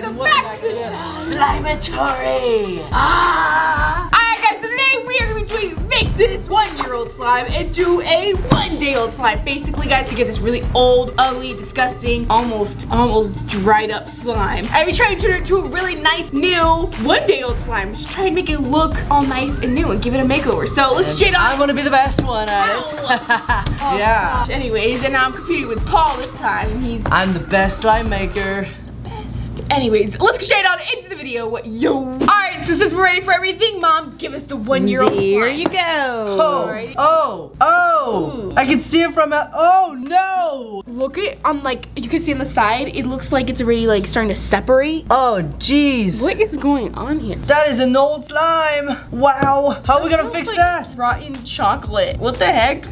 guys, and welcome back to Slimeatory! Alright guys, so today we are going to be doing make this 1-year-old slime into a 1-day-old slime. Basically guys, to get this really old, ugly, disgusting, almost dried up slime. And we try to turn it into a really nice, new, 1-day-old slime. Just try and make it look all nice and new and give it a makeover. So let's straight up. I'm going to be the best one at it. Oh, yeah. Gosh. Anyways, and I'm competing with Paul this time. And I'm the best slime maker. Anyways, let's get straight on into the video, yo. All right, so since we're ready for everything, Mom, give us the 1-year-old slime. Here you go. Oh, oh, oh. Ooh. I can see it from a, oh no. Look it, on like, you can see on the side, it looks like it's already like starting to separate. Oh, jeez. What is going on here? That is an old slime. Wow, how are we gonna fix that? Rotten chocolate, what the heck?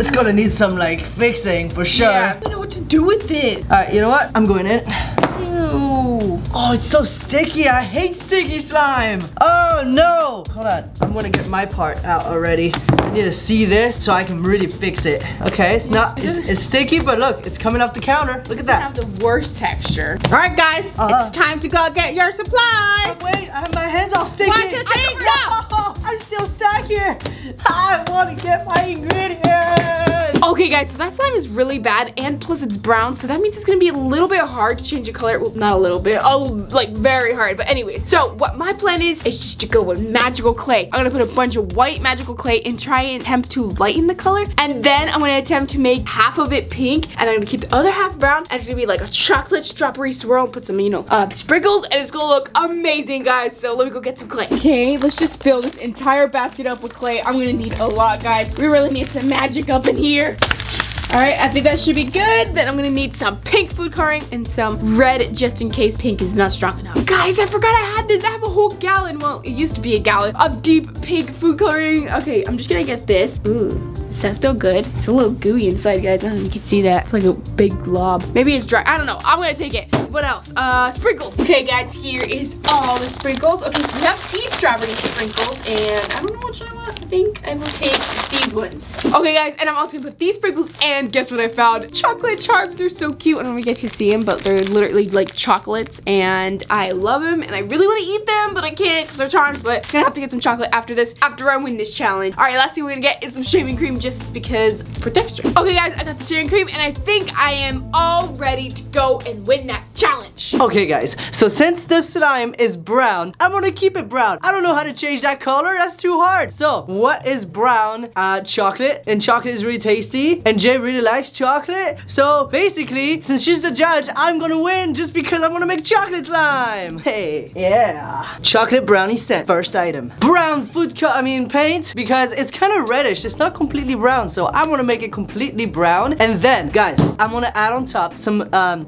It's gonna need some like fixing for sure. Yeah, I don't know what to do with it. All right, you know what? I'm going in. Ew. Oh, it's so sticky. I hate sticky slime. Oh no. Hold on. I'm gonna get my part out already. I need to see this so I can really fix it. Okay, it's not, it's sticky, but look, it's coming off the counter. Look at that. I have the worst texture. All right, guys, it's time to go get your supplies. Oh, wait, I have my hands all sticky. One, two, three, go. Oh, I'm still stuck here. I want to get my ingredients. Okay, guys, so that slime is really bad, and plus it's brown, so that means it's gonna be a little bit hard to change the color. Well, not a little bit, oh, like very hard, but anyways. So what my plan is just to go with magical clay. I'm gonna put a bunch of white magical clay and try and attempt to lighten the color, and then I'm gonna attempt to make half of it pink, and I'm gonna keep the other half brown, and it's gonna be like a chocolate strawberry swirl, and put some, you know, sprinkles, and it's gonna look amazing, guys. So let me go get some clay. Okay, let's just fill this entire basket up with clay. I'm gonna need a lot, guys. We really need some magic up in here. All right, I think that should be good. Then I'm gonna need some pink food coloring and some red, just in case pink is not strong enough. Guys, I forgot I had this. I have a whole gallon, well, it used to be a gallon, of deep pink food coloring. Okay, I'm just gonna get this. Ooh. That's still good. It's a little gooey inside, guys. I don't know if you can see that. It's like a big glob. Maybe it's dry. I don't know. I'm gonna take it. What else? Sprinkles. Okay, guys, here is all the sprinkles. Okay, so we have these strawberry sprinkles, and I don't know which one I want. I think I will take these ones. Okay, guys, and I'm also gonna put these sprinkles, and guess what I found? Chocolate charms. They're so cute. I don't know if you guys can see them, but they're literally like chocolates, and I love them, and I really want to eat them, but I can't because they're charms, but I'm gonna have to get some chocolate after this, after I win this challenge. All right, last thing we're gonna get is some shaving cream, just because for texture. Okay guys, I got the shaving cream and I think I am all ready to go and win that challenge. Okay guys, so since the slime is brown, I'm gonna keep it brown. I don't know how to change that color, that's too hard. So what is brown? Chocolate, and chocolate is really tasty, and Jay really likes chocolate. So basically, since she's the judge, I'm gonna win just because I'm gonna make chocolate slime. Hey, yeah. Chocolate brownie set, first item. Brown food paint, because it's kind of reddish, it's not completely brown, so I'm gonna make it completely brown, and then guys, I'm gonna add on top some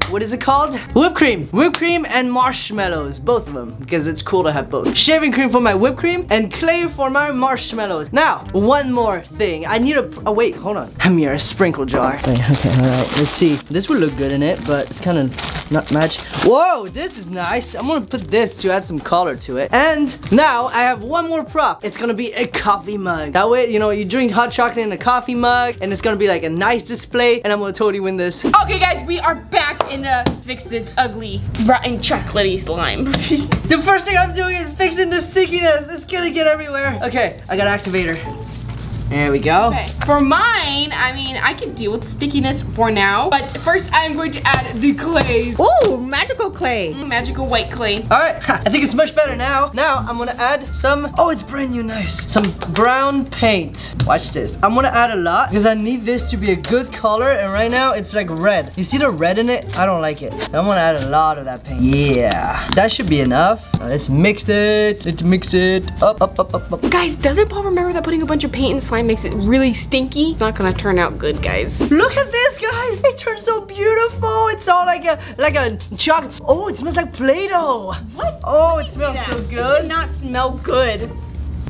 what is it called, whipped cream and marshmallows, both of them, because it's cool to have both. Shaving cream for my whipped cream and clay for my marshmallows. Now one more thing, I need a wait, hold on, Amira, sprinkle jar. Okay, all right, let's see, this would look good in it, but it's kind of not match. Whoa, this is nice. I'm gonna put this to add some color to it. And now I have one more prop. It's gonna be a coffee mug, that way, you know, you drink hot chocolate in a coffee mug, and it's gonna be like a nice display, and I'm gonna totally win this. Okay guys, we are back in fix this ugly, rotten, chocolatey slime. The first thing I'm doing is fixing the stickiness. It's gonna get everywhere. Okay, I got activator. There we go. Okay. For mine, I mean, I can deal with stickiness for now, but first I'm going to add the clay. Ooh, magical clay. Magical white clay. All right, I think it's much better now. Now I'm gonna add some, oh, it's brand new, nice. Some brown paint. Watch this. I'm gonna add a lot because I need this to be a good color, and right now it's like red. You see the red in it? I don't like it. I'm gonna add a lot of that paint. Yeah, that should be enough. Now let's mix it. Let's mix it up. Guys, doesn't Paul remember that putting a bunch of paint in slime makes it really stinky? It's not gonna turn out good, guys. Look at this, guys. It turned so beautiful. It's all like a chocolate. Oh, it smells like Play-Doh. What? Oh, it smells so good. It did not smell good.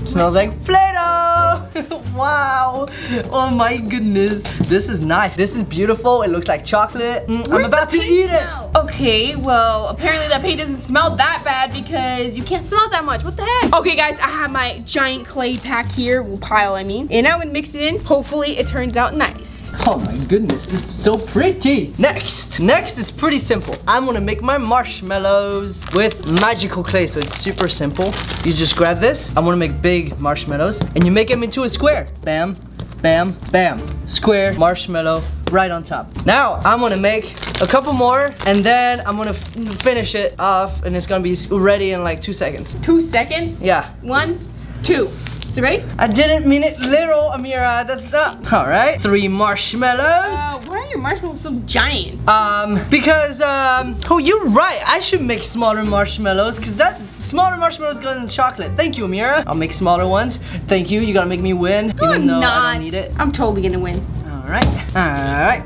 It smells like Play-Doh. Wow. Oh my goodness. This is nice. This is beautiful. It looks like chocolate. I'm about to eat it. Okay, well, apparently that paint doesn't smell that bad because you can't smell that much. What the heck? Okay, guys, I have my giant clay pack here. Well, pile, I mean. And now I'm gonna mix it in. Hopefully, it turns out nice. Oh my goodness, this is so pretty. Next is pretty simple. I'm gonna make my marshmallows with magical clay, so it's super simple. You just grab this. I'm gonna make big marshmallows, and you make them into a square. Bam, bam, bam. Square marshmallow right on top. Now, I'm gonna make a couple more, and then I'm gonna finish it off, and it's gonna be ready in like 2 seconds. 2 seconds? Yeah. 1, 2. You ready? I didn't mean it literal, Amira. That's not. All right, 3 marshmallows. Why are your marshmallows so giant? Because oh, you're right. I should make smaller marshmallows because that smaller marshmallows go in chocolate. Thank you, Amira. I'll make smaller ones. Thank you. You gotta make me win, no, even though I don't need it. I'm totally gonna win. All right,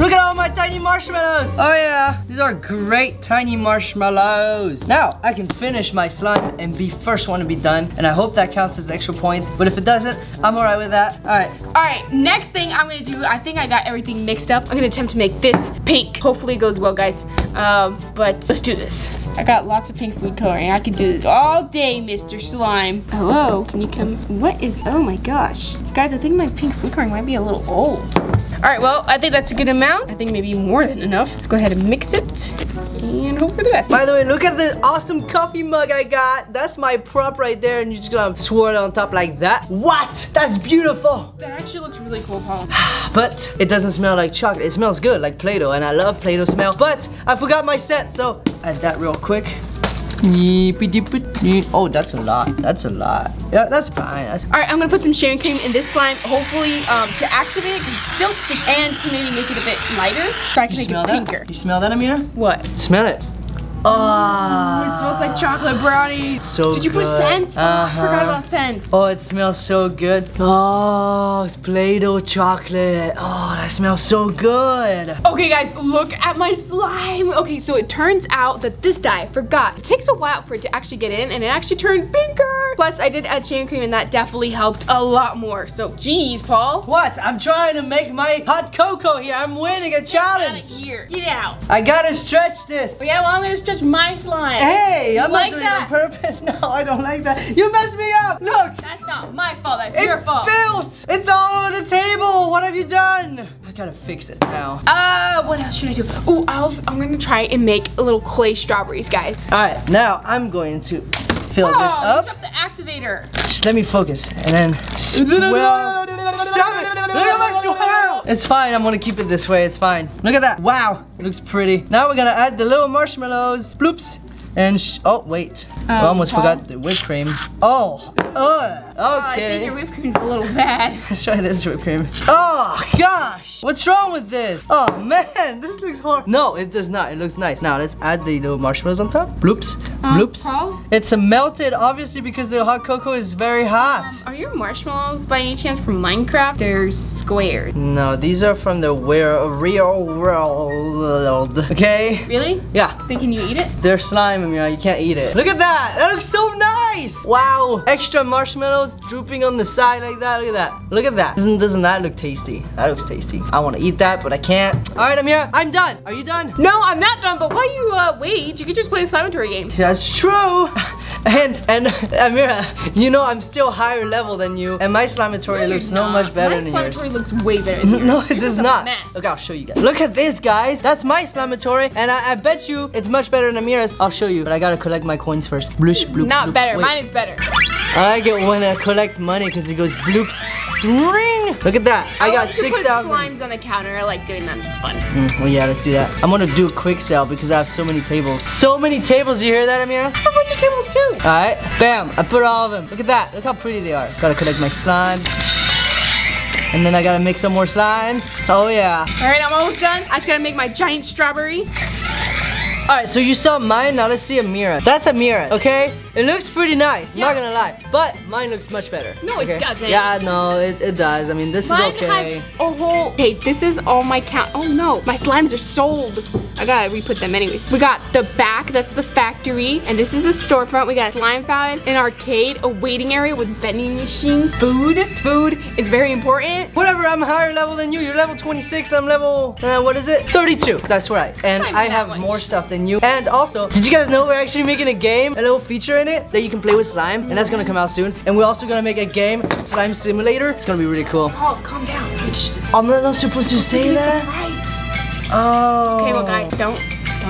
Look at all my tiny marshmallows. Oh yeah, these are great tiny marshmallows. Now I can finish my slime and be first one to be done. And I hope that counts as extra points. But if it doesn't, I'm all right with that. All right. All right, next thing I'm gonna do, I think I got everything mixed up. I'm gonna attempt to make this pink. Hopefully it goes well, guys. But let's do this. I got lots of pink food coloring. I could do this all day, Mr. Slime. Hello, can you come? What is, oh my gosh. Guys, I think my pink food coloring might be a little old. All right, well, I think that's a good amount. I think maybe more than enough. Let's go ahead and mix it and hope for the best. By the way, look at this awesome coffee mug I got. That's my prop right there, and you're just gonna swirl it on top like that. What? That's beautiful. That actually looks really cool, Paul. But it doesn't smell like chocolate. It smells good, like Play-Doh, and I love Play-Doh smell. But I forgot my scent, so add that real quick. Oh, that's a lot. That's a lot. Yeah, that's fine. All right, I'm gonna put some shaving cream in this slime. Hopefully, to activate it, it's still stick and to maybe make it a bit lighter. So I can make it pinker. You smell that, Amira? What? Smell it. Oh, it smells like chocolate brownie. So good. Did you put scent? I forgot about scent. Oh, it smells so good. Oh, it's Play-Doh chocolate. Oh, that smells so good. Okay, guys, look at my slime. Okay, so it turns out that this dye, I forgot. It takes a while for it to actually get in, and it actually turned pinker. Plus, I did add shaving cream, and that definitely helped a lot more. So, geez, Paul. What? I'm trying to make my hot cocoa here. I'm winning a challenge. Get out of here. Get out. I gotta stretch this. Oh, yeah, well, I'm gonna stretch my slime. Hey, I'm like not doing that on purpose. No, I don't like that. You messed me up. Look. That's not my fault. That's your fault. It's spilled. It's all over the table. What have you done? I gotta fix it now. What else should I do? Oh, I'm gonna try and make a little clay strawberries, guys. All right, now I'm going to fill this up. Drop the activator. Just let me focus and then swirl. Stop it. Look at my swirl. It's fine. I'm gonna keep it this way. It's fine. Look at that. Wow. It looks pretty. Now we're gonna add the little marshmallows. Bloops. And oh wait, I almost forgot the whipped cream. Oh, okay. I think your whipped cream's a little bad. Let's try this whipped cream. Oh gosh, what's wrong with this? Oh man, this looks horrible. No, it does not. It looks nice. Now let's add the little marshmallows on top. Bloops, bloops. Paul? It's melted, obviously, because the hot cocoa is very hot. Are your marshmallows by any chance from Minecraft? They're squared. No, these are from the real world. Okay. Really? Yeah. Then can you eat it? They're slime. You can't eat it. Look at that. That looks so nice. Wow. Extra marshmallows drooping on the side like that. Look at that. Look at that. Doesn't that look tasty? That looks tasty. I want to eat that, but I can't. All right, Amira, I'm done. Are you done? No, I'm not done, but while you wait, you could just play a Slimeatory game. That's true. And Amira, you know I'm still higher level than you, and my Slimeatory looks so much better than yours. My Slimeatory looks way better than yours. No, it does not. Okay, I'll show you guys. Look at this, guys. That's my Slimeatory, and I bet you it's much better than Amira's. I'll show you. But I gotta collect my coins first. Bloosh, bloop, not bloop. Better. Wait. Mine is better. I get when I collect money because it goes bloops. Ring. Look at that. I got 6,000. Slimes on the counter. I like doing that. It's fun. Well, yeah, let's do that. I'm gonna do a quick sale because I have so many tables. So many tables. You hear that, Amira? I have a bunch of tables too. All right. Bam. I put all of them. Look at that. Look how pretty they are. Gotta collect my slime. And then I gotta make some more slimes. Oh yeah. All right. I'm almost done. I just gotta make my giant strawberry. All right, so you saw mine, now let's see Amira. That's Amira, okay? It looks pretty nice, yeah. Not gonna lie. But mine looks much better. No, it doesn't. Yeah, no, it does. I mean, this is okay. Okay, this is all my count. Oh no, my slimes are sold. I gotta re-put them anyways. We got the back, that's the factory, and this is the storefront. We got a slime fountain, an arcade, a waiting area with vending machines, food. Food is very important. Whatever, I'm higher level than you. You're level 26, I'm level, what is it? 32, that's right. And I have more stuff than than you. And also, did you guys know we're actually making a game, a little feature in it that you can play with slime, and that's gonna come out soon. And we're also gonna make a game, Slime Simulator. It's gonna be really cool. Oh, calm down. I'm not supposed to say that. Surprise. Oh. Okay, well guys, don't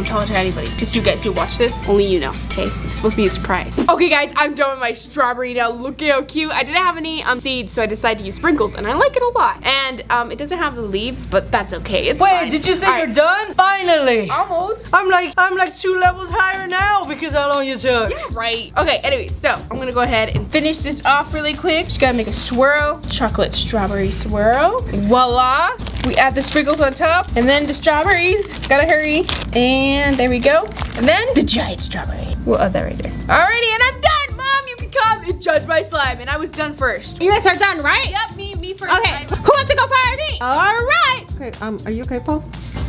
tell it to anybody. Just you guys who watch this, only you know, okay? It's supposed to be a surprise. Okay guys, I'm done with my strawberry now. Look how cute. I didn't have any seeds, so I decided to use sprinkles, and I like it a lot. And it doesn't have the leaves, but that's okay, it's fine. Wait, did you say you're done? Finally. Almost. I'm like 2 levels higher now because how long you took. Yeah, right. Okay, anyway, so I'm gonna go ahead and finish this off really quick. Just gotta make a swirl, chocolate strawberry swirl. Voila. We add the sprinkles on top, and then the strawberries. Gotta hurry. And there we go. And then the giant strawberry. We'll add that right there. Alrighty, and I'm done. Mom, you can come and judge my slime. And I was done first. You guys are done, right? Yep, me first. Okay, who wants to go party? Alright. Okay, are you okay, Paul?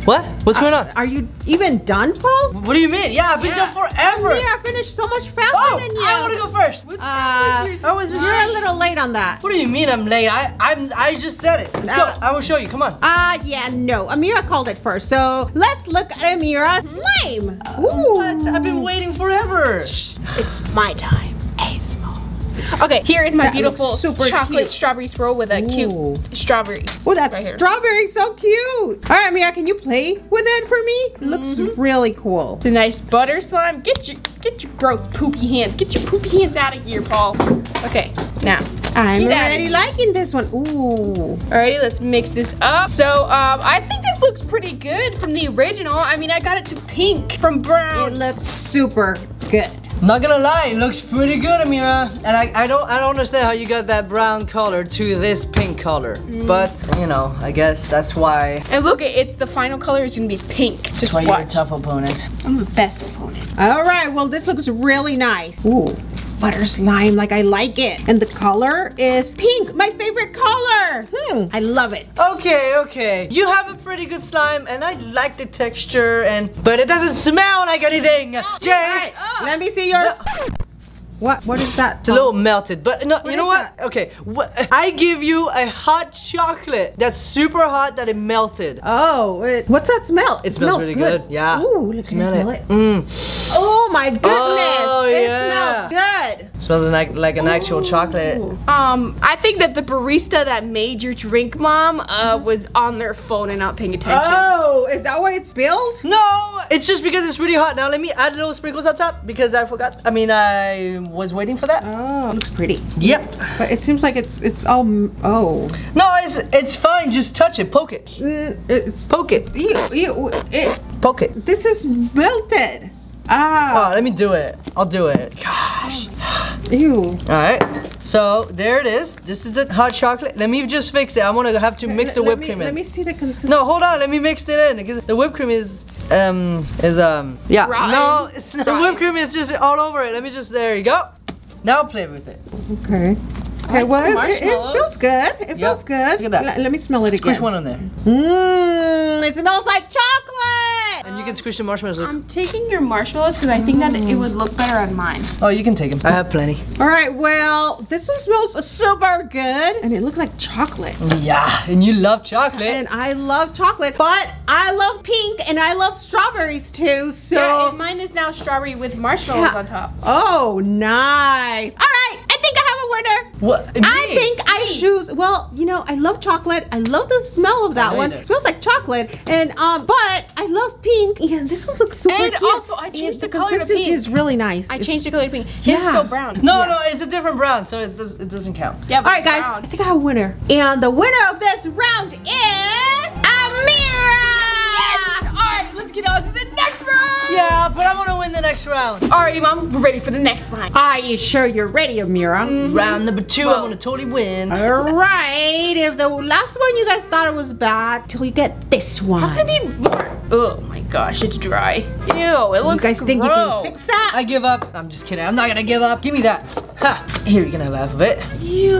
What? What's going on? Are you even done, Paul? What do you mean? Yeah, I've been done forever. I finished so much faster than you. I want to go first. What's you're a little late on that. What do you mean I'm late? I just said it. Let's go. I will show you. Come on. Yeah, no. Amira called it first. So let's look at Amira's slime. But I've been waiting forever. Shh. It's my time. Okay, here is my beautiful chocolate strawberry swirl with a cute strawberry. Oh, that strawberry's so cute. All right, Amira, can you play with it for me? It looks really cool. It's a nice butter slime. Get your gross poopy hands. Get your poopy hands out of here, Paul. Okay, now. I'm already liking this one. Ooh. Alrighty, let's mix this up. So, I think this looks pretty good from the original. I mean, I got it to pink from brown. It looks super good. Not gonna lie, it looks pretty good, Amira. And I don't understand how you got that brown color to this pink color. But you know, I guess that's why. And look, it's the final color is gonna be pink. Just watch. You're a tough opponent. I'm the best opponent. All right, well this looks really nice. Ooh. Butter slime, like I like it. And the color is pink, my favorite color. I love it. Okay, okay. You have a pretty good slime and I like the texture but it doesn't smell like anything. Oh, Jake, let me see your... No. What is that? It's a little melted, but no, you know what? Okay, I give you a hot chocolate that's super hot that it melted. Oh, what's that smell? It smells really good. Yeah. Ooh, look, smell it. Oh my goodness. Oh, yeah. It smells good. Smells like an actual chocolate. I think that the barista that made your drink, Mom, was on their phone and not paying attention. Oh, is that why it spilled? No, it's just because it's really hot. Now let me add little sprinkles on top because I forgot. I mean, I was waiting for that. Oh, it looks pretty. Yep. But it seems like it's all No, it's fine. Just touch it, poke it. Poke it. Poke it. This is melted. Ah. Oh, let me do it. I'll do it. Gosh. Ew. All right. So there it is. This is the hot chocolate. Let me just fix it. I'm gonna have to mix the whipped cream in. Let me see the consistency. No, hold on. Let me mix it in because the whipped cream is rotten. No, it's not. The whipped cream is just all over it. Let me just, there you go. Now play with it. Okay. Okay, well, it feels good. It feels good. Look at that. Let me smell it again. Squish one on there. It smells like chocolate. And you can squish the marshmallows. I'm taking your marshmallows because I think that it would look better on mine. Oh, you can take them. I have plenty. All right, well, this one smells super good. And it looks like chocolate. Yeah, and you love chocolate. And I love chocolate, but I love pink and I love strawberries too, so. Yeah, and mine is now strawberry with marshmallows on top. Oh, nice. All right. What? Me? I think I choose. Well, you know, I love chocolate. I love the smell of that one. It smells like chocolate. And but I love pink. And this one looks super cute. And also, I changed the color to pink. It's really nice. I changed the color to pink. It's so brown. No, it's a different brown, so it doesn't count. Yeah. All right, guys. I think I have a winner. And the winner of this round is Amira. Yes. All right, let's get on to the next round. Yeah, but I'm gonna win the next round. Alrighty, Mom, we're ready for the next line. Are you sure you're ready, Amira? Round number 2, I wanna totally win. Alright, if the last one you guys thought it was bad, till you get this one. How could it be more? Oh my gosh, it's dry. Ew, it looks gross. You guys think you can fix that? I give up. I'm just kidding, I'm not gonna give up. Give me that. Ha, here, you can have half of it. Ew.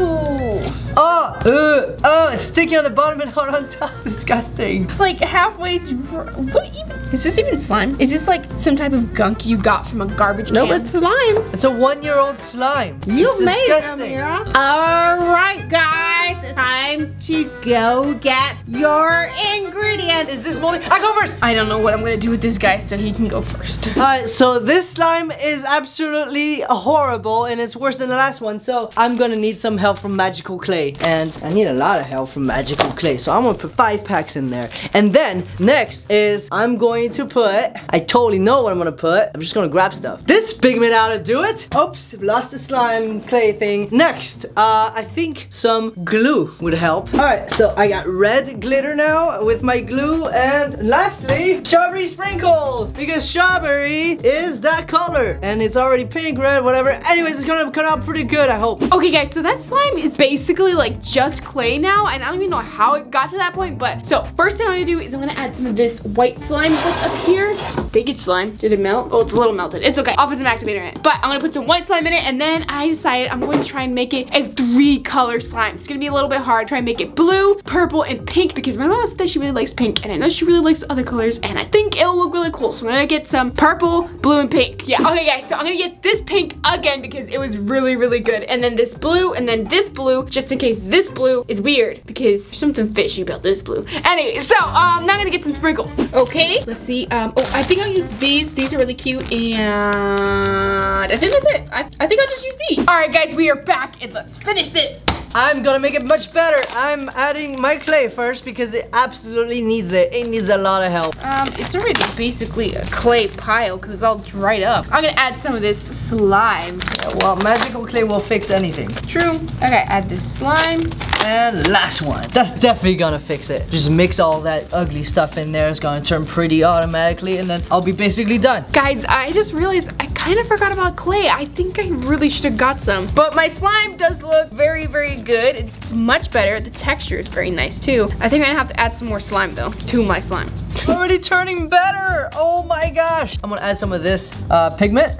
Oh, it's sticky on the bottom and hard on top. Disgusting. It's like halfway dry. What even? Is this even slime? Is this like some type of gunk junk you got from a garbage can. Nope, it's slime. It's a one-year-old slime. You made it, Amira. All right, guys, it's time to go get your ingredients. Is this moldy? I go first. I don't know what I'm gonna do with this guy, so he can go first. All right, so this slime is absolutely horrible, and it's worse than the last one. So I'm gonna need some help from magical clay, and I need a lot of help from magical clay. So I'm gonna put 5 packs in there, and then next is I'm going to put. I totally know what I'm gonna put. I'm just gonna grab stuff. This pigment out to do it. Oops, lost the slime clay thing. Next, I think some glue would help. All right, so I got red glitter now with my glue, and lastly, strawberry sprinkles, because strawberry is that color, and it's already pink, red, whatever. Anyways, it's gonna come out pretty good, I hope. Okay, guys, so that slime is basically like just clay now, and I don't even know how it got to that point, but so first thing I'm gonna do is I'm gonna add some of this white slime that's up here. Dang it, slime. Did it melt? Oh, it's a little melted. It's okay. I'll put some activator in it. But I'm gonna put some white slime in it, and then I decided I'm going to try and make it a 3-color slime. It's gonna be a little bit hard. Try and make it blue, purple, and pink, because my mom said that she really likes pink, and I know she really likes other colors, and I think it'll look really cool. So I'm gonna get some purple, blue, and pink. Yeah, okay, guys, so I'm gonna get this pink again, because it was really, really good. And then this blue, and then this blue, just in case this blue is weird, because there's something fishy about this blue. Anyway, so now I'm gonna get some sprinkles. Okay, let's see. Oh, I think I'll use these. These are really cute, and I think that's it. I think I'll just use these. All right, guys, we are back, and let's finish this. I'm gonna make it much better. I'm adding my clay first because it absolutely needs it. It needs a lot of help. It's already basically a clay pile because it's all dried up. I'm gonna add some of this slime. Yeah, well, magical clay will fix anything. True. Okay, add this slime. And last one. That's definitely gonna fix it. Just mix all that ugly stuff in there. It's gonna turn pretty automatically, and then I'll be basically done. Guys, I just realized I kind of forgot about clay. I think I really should have got some. But my slime does look very, very good. It's much better. The texture is very nice too. I think I'm gonna have to add some more slime though to my slime. It's already turning better. Oh my gosh. I'm gonna add some of this pigment.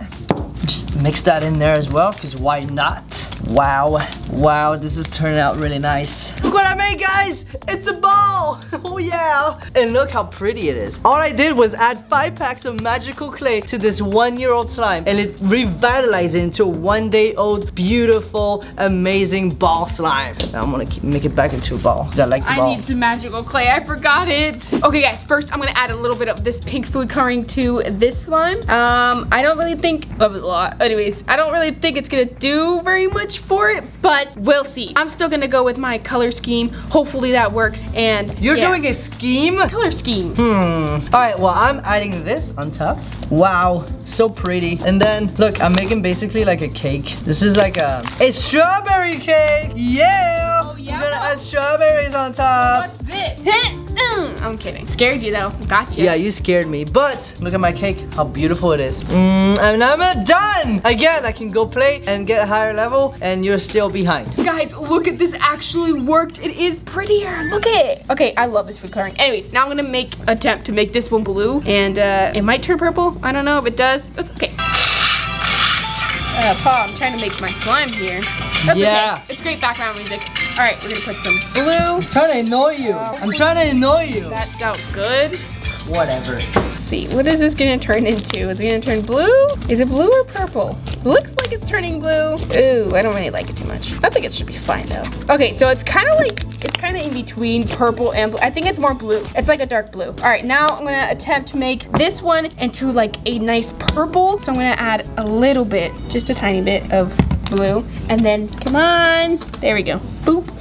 Just mix that in there as well, because why not? Wow. Wow, this is turning out really nice. Look what I made, guys! It's a ball! Oh yeah! And look how pretty it is. All I did was add 5 packs of magical clay to this 1-year-old slime, and it revitalized it into a 1-day-old, beautiful, amazing ball slime. Now I'm gonna make it back into a ball, because I like the ball. I need some magical clay, I forgot it! Okay guys, first I'm gonna add a little bit of this pink food coloring to this slime. I don't really think, that was a lot. Anyways, I don't really think it's gonna do very much for it, but we'll see. I'm still gonna go with my color scheme. Hopefully that works, and you're doing a scheme? Color scheme. All right, well, I'm adding this on top. Wow, so pretty. And then, look, I'm making basically like a cake. This is like a strawberry cake. Yeah! Oh, yeah? I'm gonna add strawberries on top. Watch this. I'm kidding. Scared you though. Gotcha. Yeah, you scared me, but look at my cake. How beautiful it is. And I'm done! Again, I can go play and get a higher level, and you're still behind. Guys, look at this. Actually worked. It is prettier. Look at it. Okay, I love this food coloring. Anyways, now I'm gonna attempt to make this one blue, and it might turn purple. I don't know if it does. That's okay. Paul, I'm trying to make my slime here. That's okay. It's great background music. All right, we're gonna put some blue. I'm trying to annoy you. I'm trying to annoy you. That felt good. Whatever. Let's see, what is this gonna turn into? Is it gonna turn blue? Is it blue or purple? Looks like it's turning blue. Ooh, I don't really like it too much. I think it should be fine though. Okay, so it's kind of like, it's kind of in between purple and blue. I think it's more blue. It's like a dark blue. All right, now I'm gonna attempt to make this one into like a nice purple. So I'm gonna add a little bit, just a tiny bit of blue. And then, come on, there we go, boop.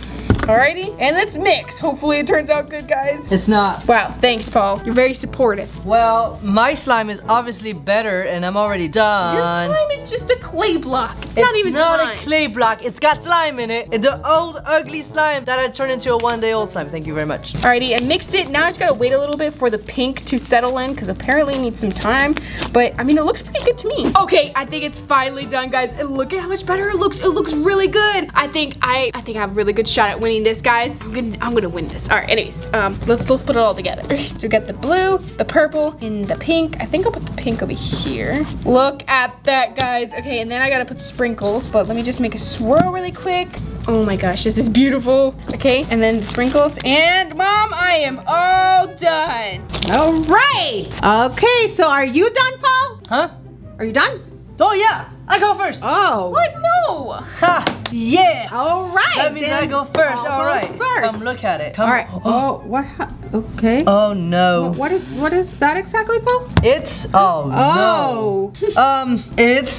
Alrighty, and let's mix. Hopefully it turns out good, guys. It's not. Wow, thanks, Paul. You're very supportive. Well, my slime is obviously better, and I'm already done. Your slime is just a clay block. It's not even slime. It's not a clay block. It's got slime in it. It's the old, ugly slime that I turned into a 1-day-old slime. Thank you very much. Alrighty, I mixed it. Now I just gotta wait a little bit for the pink to settle in, because apparently it needs some time. But, I mean, it looks pretty good to me. Okay, I think it's finally done, guys. And look at how much better it looks. It looks really good. I think I have a really good shot at winning this, guys. I'm gonna win this. All right, anyways, let's put it all together. So we got the blue, the purple, and the pink. I think I'll put the pink over here. Look at that, guys. Okay, and then I gotta put sprinkles, but let me just make a swirl really quick. Oh my gosh, this is beautiful. Okay, and then the sprinkles, and Mom, I am all done. All right. Okay, so are you done, Paul? Huh? Are you done? Oh yeah, I go first. Oh. What? No. Ha, yeah. All right. That means I go first. All right. First. Come look at it. Come. All right. Oh, what? Okay. Oh no. What is that exactly, Paul? It's no. It's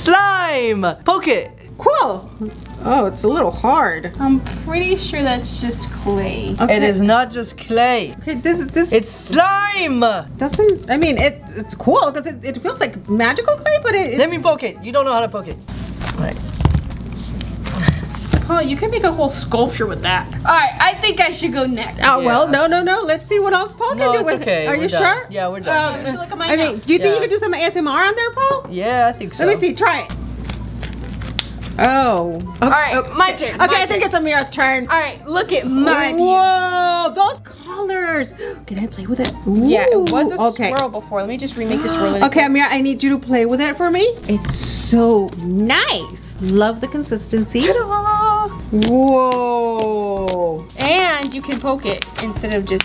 slime. Poke it. Cool. Oh, it's a little hard. I'm pretty sure that's just clay. Okay. It is not just clay. Okay, it's slime. Doesn't, I mean, it's cool because it feels like magical clay, but it. Let me poke it. You don't know how to poke it. All right. Oh, you can make a whole sculpture with that. All right, I think I should go next. Oh, yeah. Well, no. Let's see what else Paul can do with it. Are you sure? Yeah, we're done. You should look at mine now. I mean, do you think you could do some ASMR on there, Paul? Yeah, I think so. Let me see. Try it. Oh. Okay. All right, okay. My turn. Okay, I think it's Amira's turn. All right, look at mine. Whoa, those colors. Can I play with it? Ooh. Yeah, it was a swirl before. Let me just remake this swirl. Okay, Amira, I need you to play with it for me. It's so nice. Love the consistency. Ta-da! Whoa. And you can poke it instead of just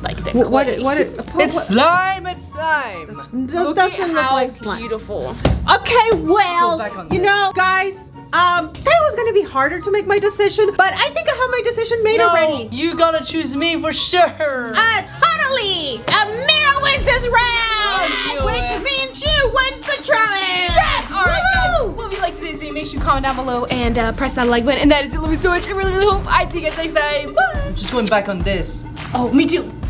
like the clay. It's slime, it's slime. Look at how beautiful. Okay, well, you know, guys, that was gonna be harder to make my decision, but I think I have my decision made already. You gotta choose me for sure. Totally! Amira wins this round! Which means she wins the challenge! Yes! Alright guys, well, if you liked today's video, make sure you comment down below and press that like button. And that is it. Love you so much. I really, really hope I see you guys next time. Bye! I'm just going back on this. Oh, me too.